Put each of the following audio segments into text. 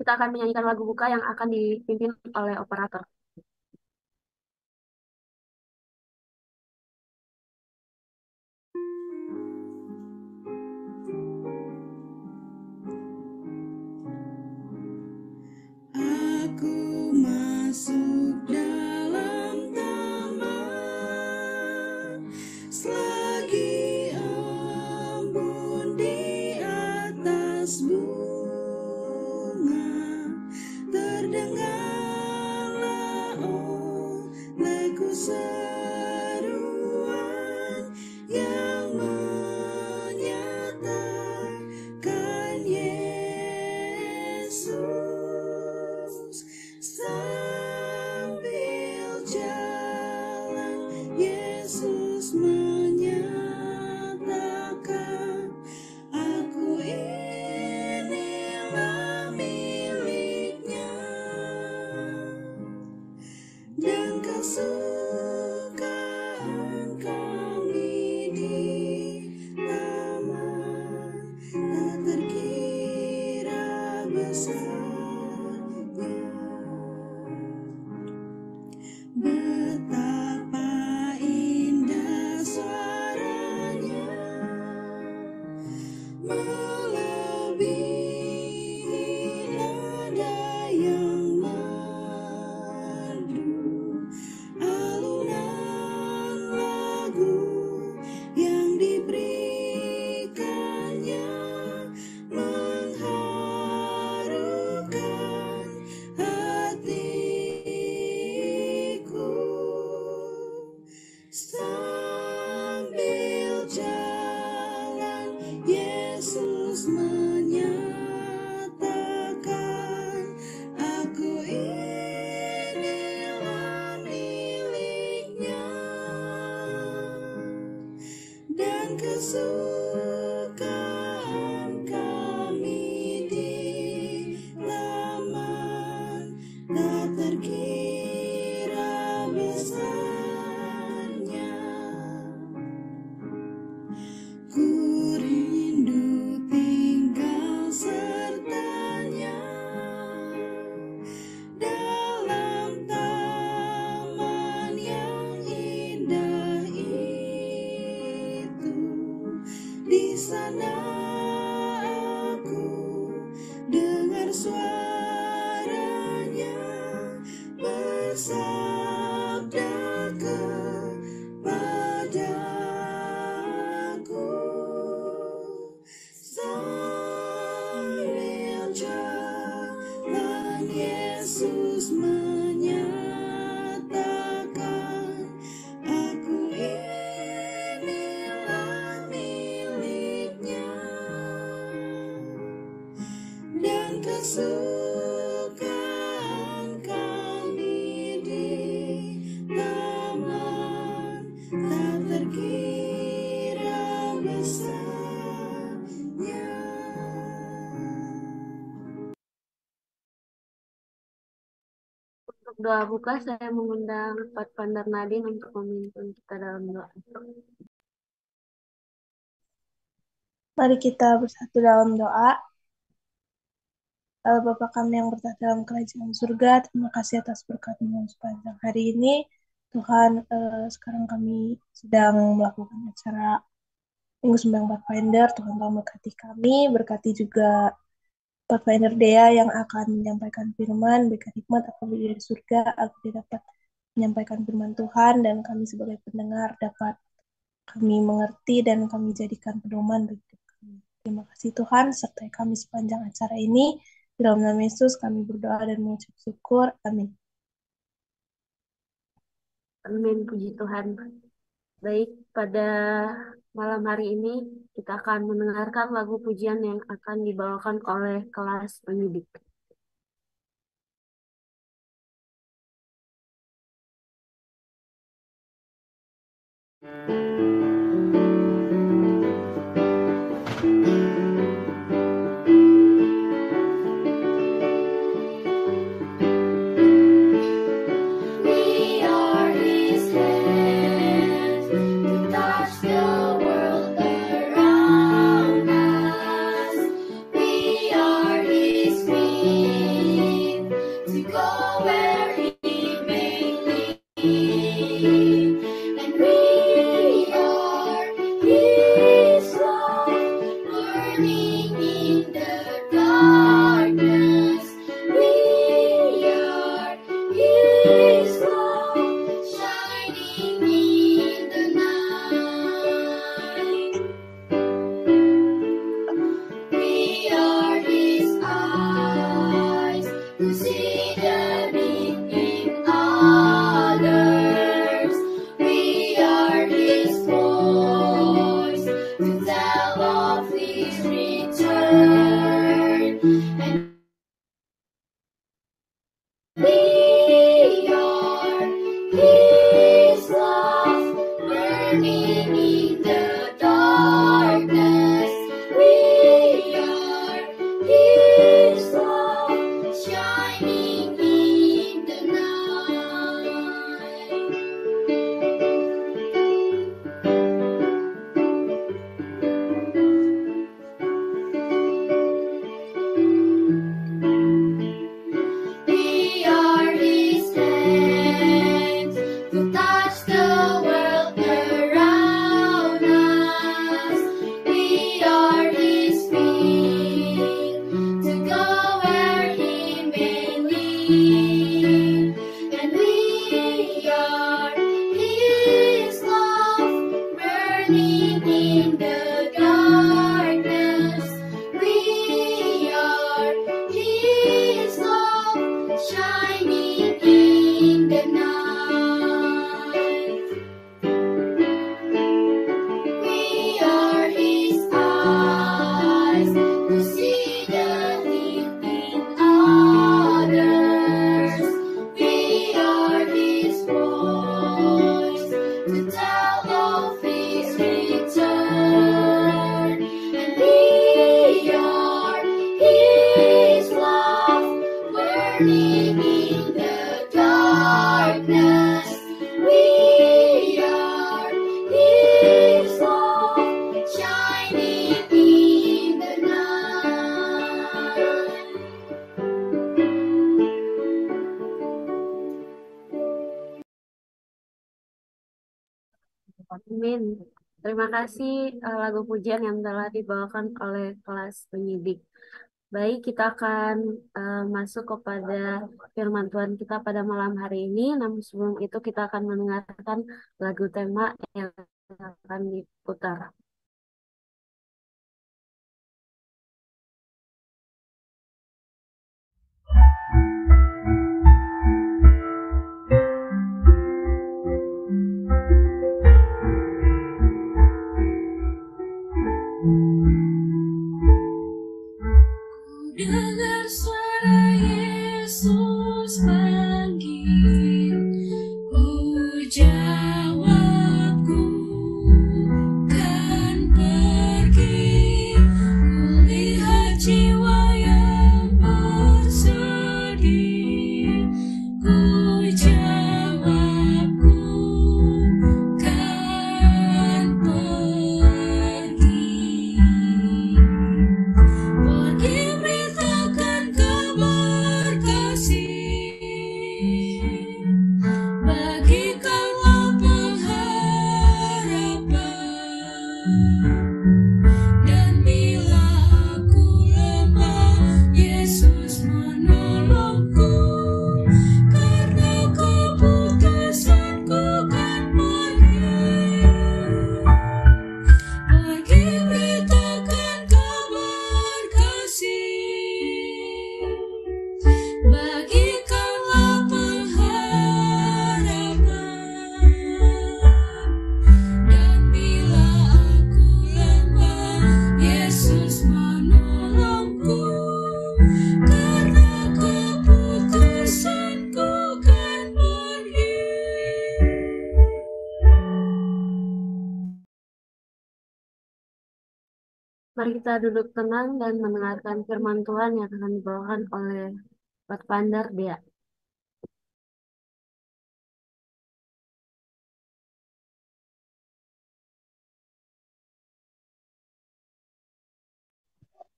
Kita akan menyanyikan lagu buka yang akan dipimpin oleh operator. Aku masuk dalam taman selagi embun di atas bunga terdengarlah olehku seruan yang menyatakan Yesus. Doa buka, saya mengundang Pathfinder Nadine untuk memimpin kita dalam doa. Mari kita bersatu dalam doa. Bapa kami yang bertahta dalam kerajaan surga, terima kasih atas berkat-Mu sepanjang hari ini. Tuhan, sekarang kami sedang melakukan acara Minggu Sembang Pathfinder. Tuhan telah berkati kami, berkati juga Pathfinder Dea yang akan menyampaikan firman, berikan hikmat aku dari surga, aku dapat menyampaikan firman Tuhan, dan kami sebagai pendengar dapat kami mengerti dan kami jadikan pedoman bagi kami. Terima kasih Tuhan, sertai kami sepanjang acara ini. Dalam nama Yesus kami berdoa dan mengucap syukur. Amin. Amin, puji Tuhan. Baik, pada malam hari ini kita akan mendengarkan lagu pujian yang akan dibawakan oleh kelas penyidik. Amin. Terima kasih lagu pujian yang telah dibawakan oleh kelas penyidik. Baik, kita akan masuk kepada firman Tuhan kita pada malam hari ini. Namun sebelum itu kita akan mendengarkan lagu tema yang akan diputar. Dengar suara Yesus panggil, ku jawab, ku kan pergi. Ku lihat jiwa yang bersedih, ku jawab, ku kan pergi. Pergi kita duduk tenang dan mendengarkan firman Tuhan yang akan dibawakan oleh Pathfinder dia.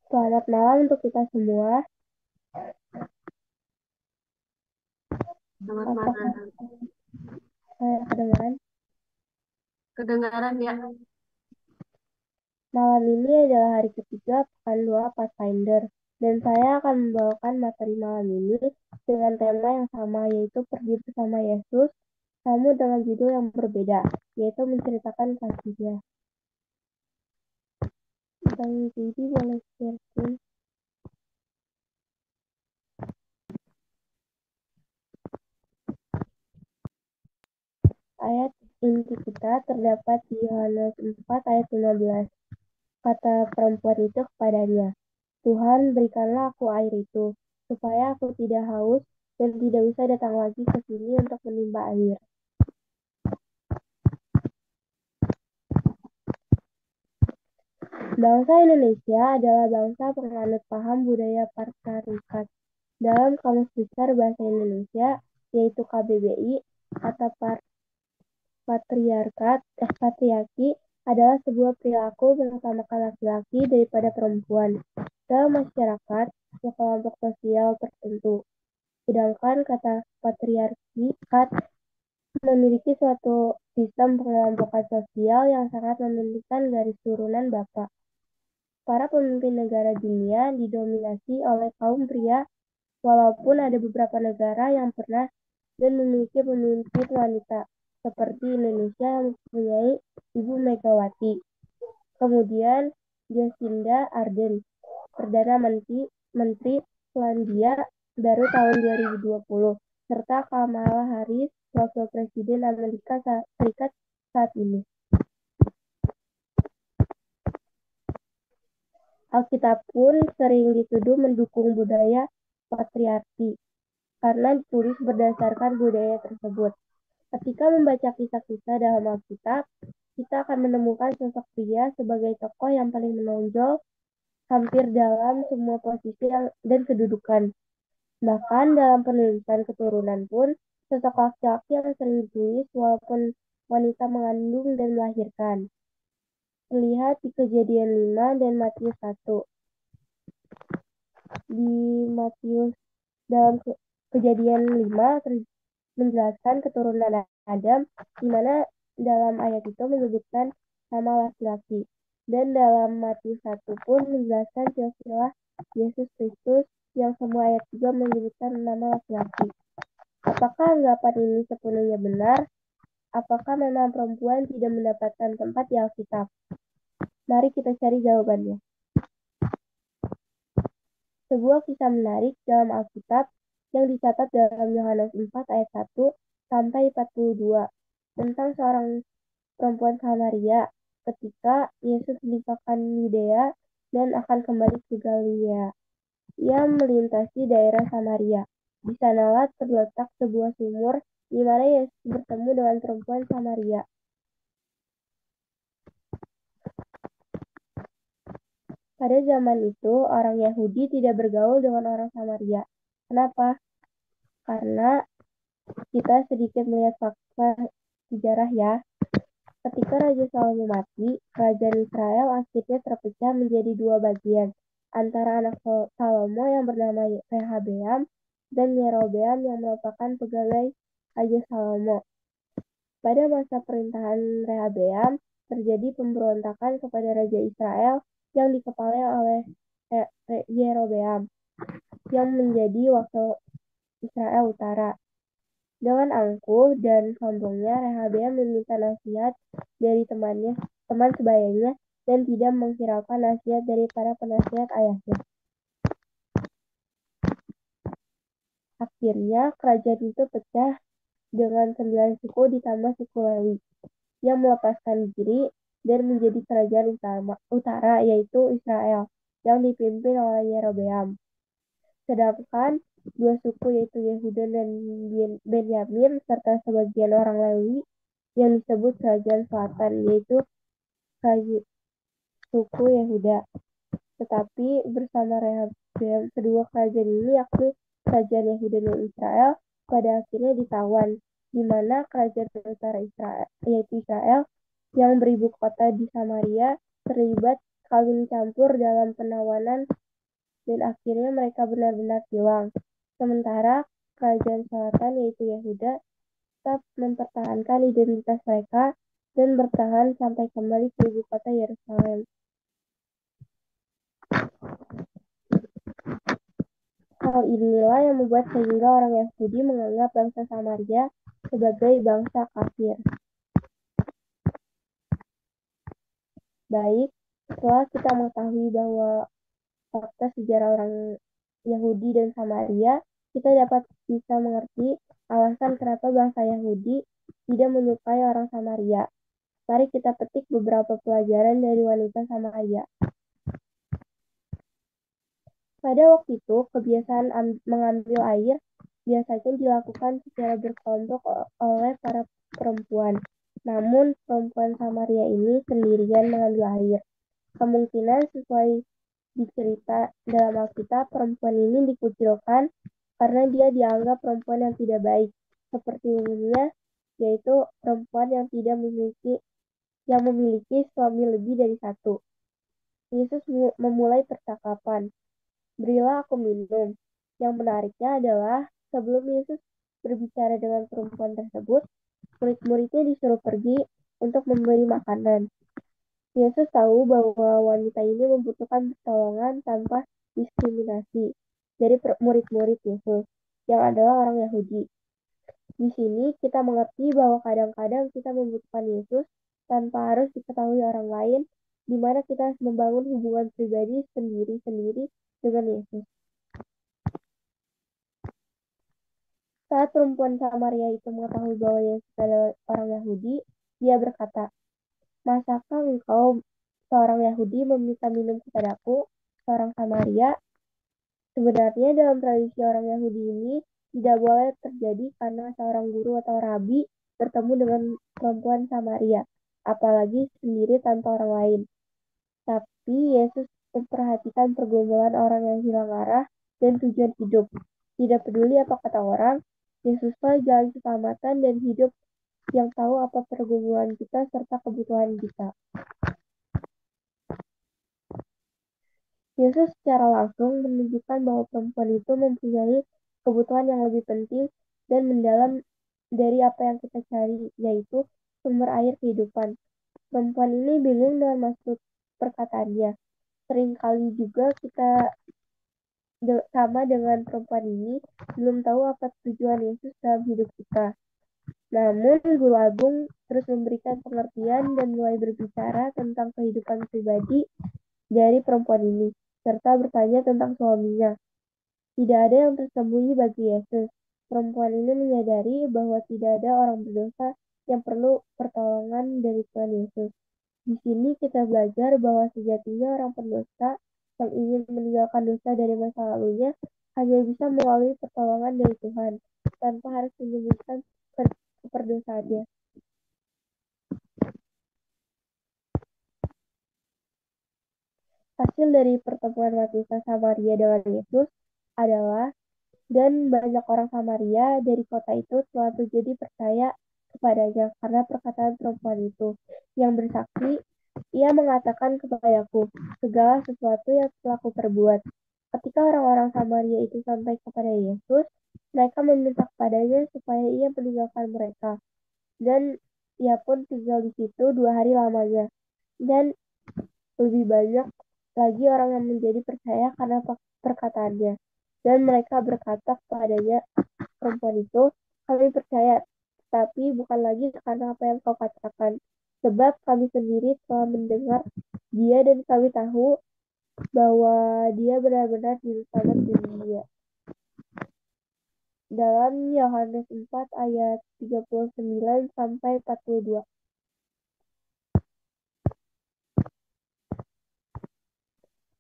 Selamat malam untuk kita semua. Selamat malam. Kedengaran? Kedengaran ya. Malam ini adalah hari ketiga pekan 2 Pathfinder, dan saya akan membawakan materi malam ini dengan tema yang sama, yaitu Pergi Bersama Yesus, namun dengan judul yang berbeda, yaitu menceritakan kasihnya. Bang Didi boleh share screen. Ayat inti kita terdapat di Yohanes 4 ayat 15. Kata perempuan itu kepadanya, "Tuhan, berikanlah aku air itu, supaya aku tidak haus dan tidak bisa datang lagi ke sini untuk menimba air." Bangsa Indonesia adalah bangsa penganut paham budaya Patriarkat. Dalam Kamus Besar Bahasa Indonesia, yaitu KBBI, kata patriarki, adalah sebuah perilaku mengutamakan laki-laki daripada perempuan dalam masyarakat atau kelompok sosial tertentu. Sedangkan kata patriarkat memiliki suatu sistem pengelompokan sosial yang sangat mementingkan garis turunan bapak. Para pemimpin negara dunia didominasi oleh kaum pria, walaupun ada beberapa negara yang pernah dan memiliki pemimpin wanita. Seperti Indonesia yang mempunyai Ibu Megawati. Kemudian Jacinda Ardern, Perdana Menteri Selandia baru tahun 2020, serta Kamala Harris, Wakil Presiden Amerika Serikat saat ini. Alkitab pun sering dituduh mendukung budaya patriarki karena ditulis berdasarkan budaya tersebut. Ketika membaca kisah-kisah dalam Alkitab, kita akan menemukan sosok pria sebagai tokoh yang paling menonjol hampir dalam semua posisi dan kedudukan. Bahkan dalam penulisan keturunan pun, sosok laki-laki yang sering ditulis walaupun wanita mengandung dan melahirkan. Terlihat di Kejadian 5 dan Matius 1. Di Matius dalam Kejadian 5 menjelaskan keturunan Adam, di mana dalam ayat itu menyebutkan nama laki-laki. Dan dalam Matius 1 pun menjelaskan silsilah Yesus Kristus yang semua ayat juga menyebutkan nama laki-laki. Apakah anggapan ini sepenuhnya benar? Apakah memang perempuan tidak mendapatkan tempat di Alkitab? Mari kita cari jawabannya. Sebuah kisah menarik dalam Alkitab yang dicatat dalam Yohanes 4 ayat 1 sampai 42 tentang seorang perempuan Samaria ketika Yesus meninggalkan Yudea dan akan kembali ke Galilea. Ia melintasi daerah Samaria. Di sanalah terletak sebuah sumur di mana Yesus bertemu dengan perempuan Samaria. Pada zaman itu, orang Yahudi tidak bergaul dengan orang Samaria. Kenapa? Karena kita sedikit melihat fakta sejarah ya. Ketika Raja Salomo mati, kerajaan Israel akhirnya terpecah menjadi dua bagian, antara anak Salomo yang bernama Rehabeam dan Yerobeam yang merupakan pegawai Raja Salomo. Pada masa perintahan Rehabeam, terjadi pemberontakan kepada Raja Israel yang dikepalai oleh Yerobeam, yang menjadi wakil Israel Utara. Dengan angkuh dan sombongnya, Rehabeam meminta nasihat dari teman sebayanya, dan tidak menghiraukan nasihat dari para penasihat ayahnya. Akhirnya, kerajaan itu pecah dengan 9 suku ditambah suku Lewi, yang melepaskan diri dan menjadi kerajaan utara, yaitu Israel, yang dipimpin oleh Yerobeam. Sedangkan dua suku yaitu Yehuda dan Benyamin serta sebagian orang Lewi yang disebut kerajaan selatan yaitu suku Yehuda. Tetapi bersama Rehabeam kedua kerajaan ini yakni kerajaan Yehuda dan Israel pada akhirnya ditawan, di mana kerajaan utara Israel yaitu Israel yang beribu kota di Samaria terlibat kawin campur dalam penawanan dan akhirnya mereka benar-benar hilang. Sementara kerajaan selatan yaitu Yehuda tetap mempertahankan identitas mereka dan bertahan sampai kembali ke ibu kota Yerusalem. Hal inilah yang membuat sehingga orang Yahudi menganggap bangsa Samaria sebagai bangsa kafir. Baik, setelah kita mengetahui bahwa fakta sejarah orang Yahudi dan Samaria, kita dapat bisa mengerti alasan kenapa bangsa Yahudi tidak menyukai orang Samaria. Mari kita petik beberapa pelajaran dari wanita Samaria. Pada waktu itu, kebiasaan mengambil air biasanya dilakukan secara berkelompok oleh para perempuan. Namun, perempuan Samaria ini sendirian mengambil air. Kemungkinan sesuai dicerita dalam Alkitab, perempuan ini dikucilkan karena dia dianggap perempuan yang tidak baik, seperti umumnya, yaitu perempuan yang memiliki suami lebih dari satu. Yesus memulai percakapan, "Berilah aku minum." Yang menariknya adalah, sebelum Yesus berbicara dengan perempuan tersebut, murid-muridnya disuruh pergi untuk memberi makanan. Yesus tahu bahwa wanita ini membutuhkan pertolongan tanpa diskriminasi dari murid-murid Yesus, yang adalah orang Yahudi. Di sini kita mengerti bahwa kadang-kadang kita membutuhkan Yesus tanpa harus diketahui orang lain, di mana kita harus membangun hubungan pribadi sendiri-sendiri dengan Yesus. Saat perempuan Samaria itu mengetahui bahwa Yesus adalah orang Yahudi, dia berkata, "Masakkah engkau seorang Yahudi meminta minum kepadaku, seorang Samaria?" Sebenarnya dalam tradisi orang Yahudi ini tidak boleh terjadi karena seorang guru atau rabi bertemu dengan perempuan Samaria, apalagi sendiri tanpa orang lain. Tapi Yesus memperhatikan pergumulan orang yang hilang arah dan tujuan hidup. Tidak peduli apa kata orang, Yesuslah jalan keselamatan dan hidup yang tahu apa pergumulan kita serta kebutuhan kita. Yesus secara langsung menunjukkan bahwa perempuan itu mempunyai kebutuhan yang lebih penting dan mendalam dari apa yang kita cari, yaitu sumber air kehidupan. Perempuan ini bingung dengan maksud perkataannya. Seringkali juga kita sama dengan perempuan ini belum tahu apa tujuan Yesus dalam hidup kita. Namun Guru Agung terus memberikan pengertian dan mulai berbicara tentang kehidupan pribadi dari perempuan ini, serta bertanya tentang suaminya. Tidak ada yang tersembunyi bagi Yesus. Perempuan ini menyadari bahwa tidak ada orang berdosa yang perlu pertolongan dari Tuhan Yesus. Di sini kita belajar bahwa sejatinya orang pendosa yang ingin meninggalkan dosa dari masa lalunya hanya bisa melalui pertolongan dari Tuhan, tanpa harus menyebutkan keperdosaannya. Hasil dari pertemuan wanita Samaria dengan Yesus adalah, dan banyak orang Samaria dari kota itu telah menjadi percaya kepadanya karena perkataan perempuan itu yang bersaksi, ia mengatakan kepadaku segala sesuatu yang telah aku perbuat. Ketika orang-orang Samaria itu sampai kepada Yesus, mereka meminta kepadanya supaya ia meninggalkan mereka, dan ia pun tinggal di situ 2 hari lamanya. Dan lebih banyak lagi orang yang menjadi percaya karena perkataannya. Dan mereka berkata kepadanya, perempuan itu, kami percaya, tapi bukan lagi karena apa yang kau katakan. Sebab kami sendiri telah mendengar dia dan kami tahu bahwa dia benar-benar Juru Selamat dunia. Dalam Yohanes 4 ayat 39-42.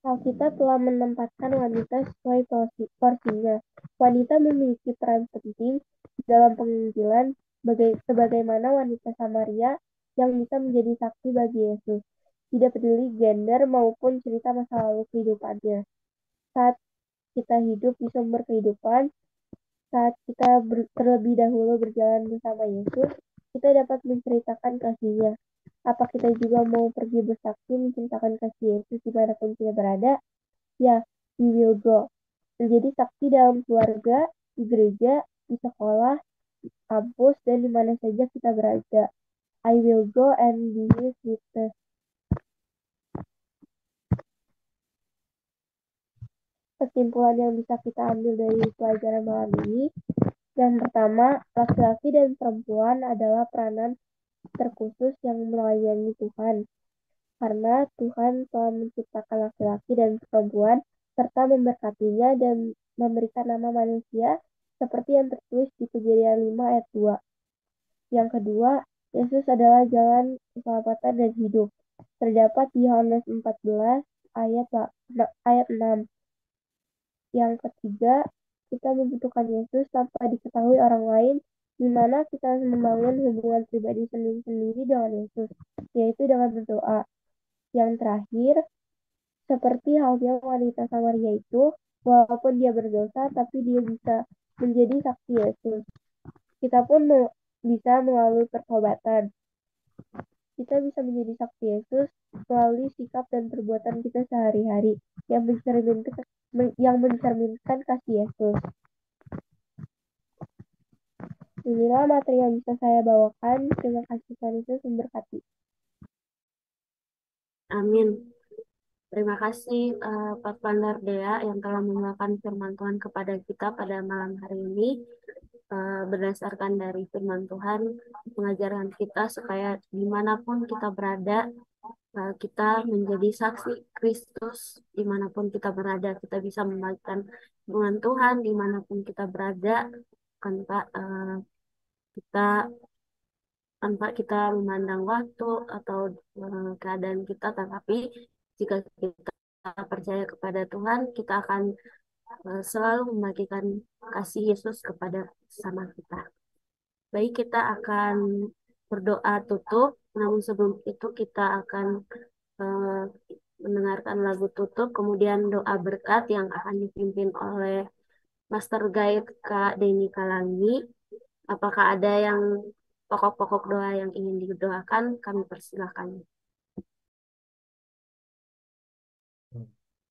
Alkitab telah menempatkan wanita sesuai porsinya. Wanita memiliki peran penting dalam penginjilan sebagaimana wanita Samaria yang bisa menjadi saksi bagi Yesus. Tidak peduli gender maupun cerita masa lalu kehidupannya. Saat kita hidup di sumber kehidupan, saat kita terlebih dahulu berjalan bersama Yesus, kita dapat menceritakan kasih-Nya. Apa kita juga mau pergi bersaksi menceritakan kasih Yesus dimanapun kita berada? Ya, we will go. Menjadi saksi dalam keluarga, di gereja, di sekolah, di kampus, dan dimana saja kita berada. I will go and be his witness. Kesimpulan yang bisa kita ambil dari pelajaran malam ini, yang pertama, laki-laki dan perempuan adalah peranan terkhusus yang melayani Tuhan, karena Tuhan telah menciptakan laki-laki dan perempuan serta memberkatinya dan memberikan nama manusia seperti yang tertulis di Kejadian 5 ayat 2. Yang kedua, Yesus adalah jalan keselamatan dan hidup. Terdapat di Yohanes 14 ayat 6. Yang ketiga, kita membutuhkan Yesus tanpa diketahui orang lain, di mana kita harus membangun hubungan pribadi sendiri-sendiri dengan Yesus, yaitu dengan berdoa. Yang terakhir, seperti halnya wanita Samaria itu, walaupun dia berdosa, tapi dia bisa menjadi saksi Yesus. Kita pun bisa melalui pertobatan. Kita bisa menjadi saksi Yesus melalui sikap dan perbuatan kita sehari-hari yang mencerminkan kasih Yesus. Inilah materi yang bisa saya bawakan. Terima kasih Tuhan Yesus memberkati. Amin. Terima kasih Pathfinder Dea yang telah membawakan firman Tuhan kepada kita pada malam hari ini. Berdasarkan dari firman Tuhan, mengajarkan kita supaya dimanapun kita berada, kita menjadi saksi Kristus dimanapun kita berada. Kita bisa membagikan firman Tuhan dimanapun kita berada, tanpa kita memandang waktu atau keadaan kita, tetapi jika kita percaya kepada Tuhan, kita akan selalu membagikan kasih Yesus kepada sesama kita. Baik, kita akan berdoa tutup, namun sebelum itu kita akan mendengarkan lagu tutup, kemudian doa berkat yang akan dipimpin oleh Master Guide Kak Deni Kalangi. Apakah ada yang pokok-pokok doa yang ingin didoakan? Kami persilahkan.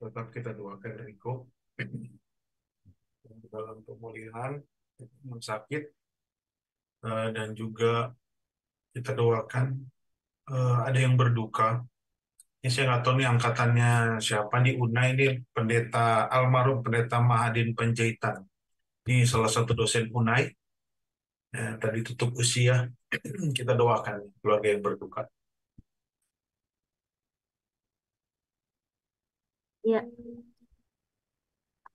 Tetap kita doakan Riko dalam pemulihan sakit dan juga kita doakan. Ada yang berduka. Ini saya nggak tahu nih angkatannya siapa, di Unai ini pendeta almarhum pendeta Mahadi Panjaitan. Ini salah satu dosen Unai. Tadi tutup usia, kita doakan keluarga yang berduka. Ya.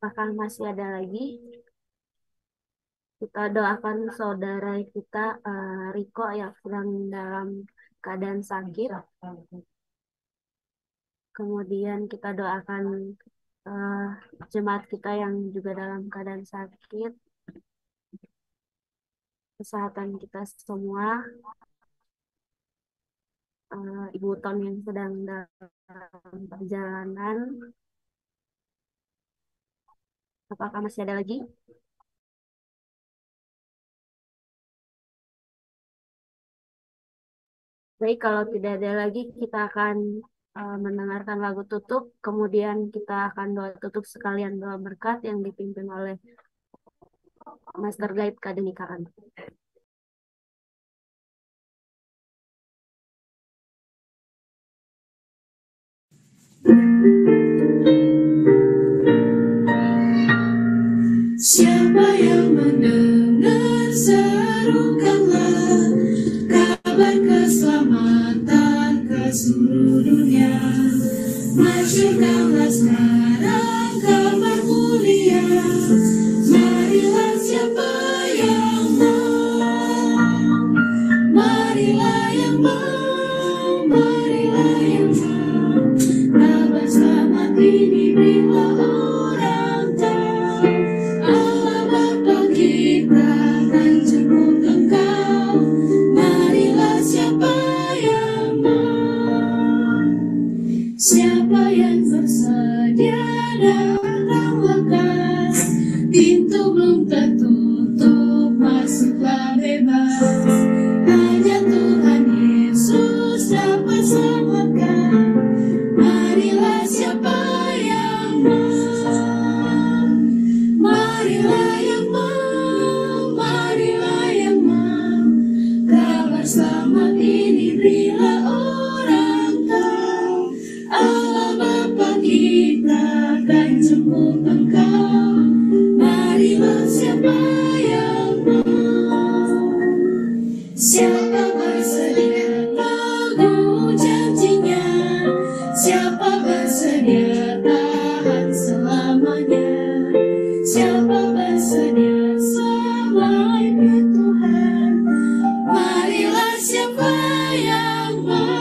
Apakah masih ada lagi? Kita doakan saudara kita Riko yang sedang dalam keadaan sakit. Kemudian kita doakan jemaat kita yang juga dalam keadaan sakit, kesehatan kita semua, Ibu Ton yang sedang dalam perjalanan. Apakah masih ada lagi? Baik, kalau tidak ada lagi kita akan mendengarkan lagu tutup, kemudian kita akan doa tutup sekalian doa berkat yang dipimpin oleh Master Guide Kadenikaan. Siapa yang mendengar, serukanlah kabar keselamatan ke seluruh dunia. Masyurkanlah sekarang kabar mulia. Marilah siapa yang mau, marilah yang mau, marilah yang mau. Kabar selamat ini berilah orang tahu. Allah Bapa kita dan cukup Engkau. Marilah siapa. Siapa yang bersedia datang lekas, pintu belum tertutup, masuklah bebas. Hanya Tuhan Yesus dapat selamatkan. Marilah siapa yang mau, marilah yang mau, marilah yang mau. Kabar selamat ini berilah orang tahu. Allah Bapa kita kan jemput Engkau. Marilah siapa yang mau, siapa bersedia lagu janjinya, siapa bersedia tahan selamanya, siapa bersedia sampai ke Tuhan. Marilah siapa yang mau,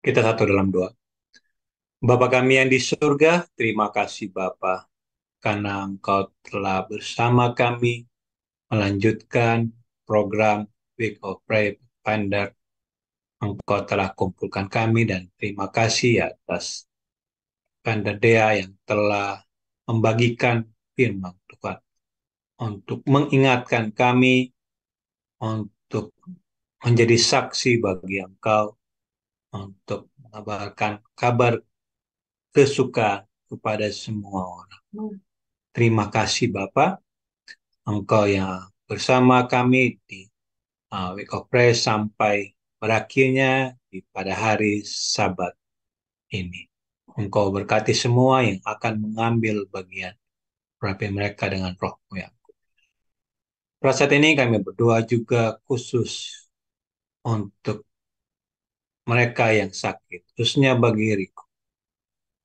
kita satu dalam doa. Bapa kami yang di surga, terima kasih Bapa, karena Engkau telah bersama kami melanjutkan program Week of Prayer Pathfinder. Engkau telah kumpulkan kami dan terima kasih atas Pathfinder Dea yang telah membagikan firman Tuhan untuk mengingatkan kami untuk menjadi saksi bagi Engkau, untuk mengabarkan kabar kesukaan kepada semua orang. Terima kasih Bapak, Engkau yang bersama kami di Week of Prayer sampai berakhirnya pada hari Sabat ini. Engkau berkati semua yang akan mengambil bagian, berapi mereka dengan roh-Mu yang kudus. Pada saat ini kami berdoa juga khusus untuk mereka yang sakit, khususnya bagi Riko.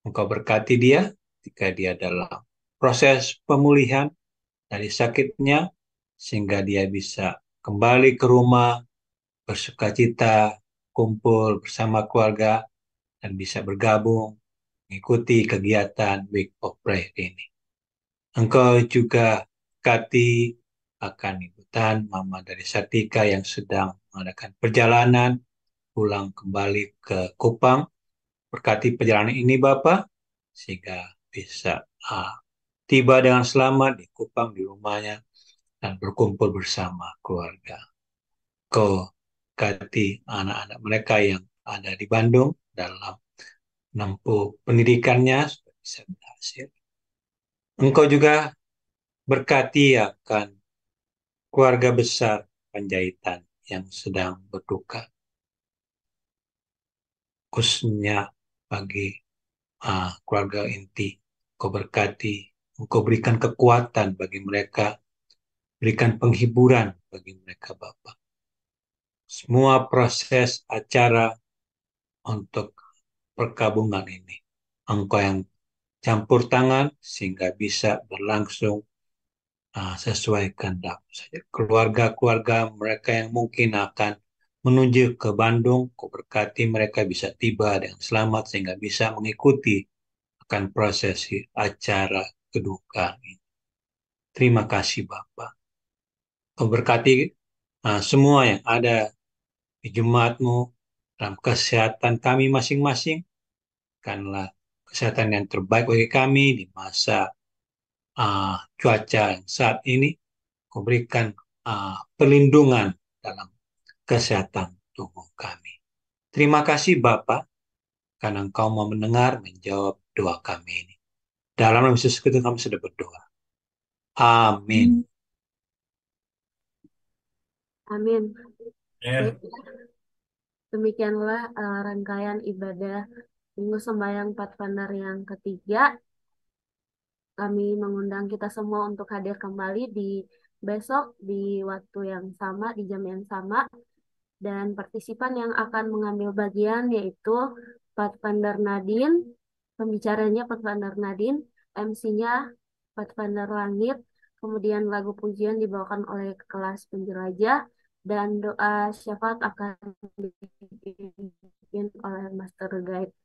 Engkau berkati dia ketika dia dalam proses pemulihan dari sakitnya, sehingga dia bisa kembali ke rumah, bersukacita, kumpul bersama keluarga, dan bisa bergabung, mengikuti kegiatan Week of Prayer ini. Engkau juga berkati akan Ibu Tan, Mama dari Satika yang sedang mengadakan perjalanan pulang kembali ke Kupang. Berkati perjalanan ini Bapak, sehingga bisa tiba dengan selamat di Kupang, di rumahnya, dan berkumpul bersama keluarga. Kau berkati anak-anak mereka yang ada di Bandung dalam menempuh pendidikannya, supaya bisa berhasil. Engkau juga berkati akan keluarga besar Panjaitan yang sedang berduka. Khususnya bagi keluarga inti, Engkau berkati, Engkau berikan kekuatan bagi mereka, berikan penghiburan bagi mereka Bapa. Semua proses acara untuk perkabungan ini, Engkau yang campur tangan sehingga bisa berlangsung sesuai kehendak saja. Keluarga-keluarga mereka yang mungkin akan menuju ke Bandung, Kau berkati mereka bisa tiba dengan selamat sehingga bisa mengikuti akan prosesi acara kedukaan ini. Terima kasih Bapa. Kau berkati semua yang ada di jemaat-Mu dalam kesehatan kami masing-masing. Karena kesehatan yang terbaik bagi kami di masa cuaca saat ini, Kau berikan perlindungan dalam kesehatan tubuh kami. Terima kasih Bapa, karena Engkau mau mendengar, menjawab doa kami ini. Dalam nama Yesus Kristus kami sudah berdoa. Amin. Amin. Amin. Demikianlah rangkaian ibadah Minggu Sembahyang Pathfinder yang ketiga. Kami mengundang kita semua untuk hadir kembali di besok di waktu yang sama, di jam yang sama. Dan partisipan yang akan mengambil bagian yaitu Pathfinder Nadine, pembicaranya Pathfinder Nadine, MC-nya Pathfinder Langit, kemudian lagu pujian dibawakan oleh kelas penjelajah, dan doa syafaat akan dipimpin oleh Master Guide.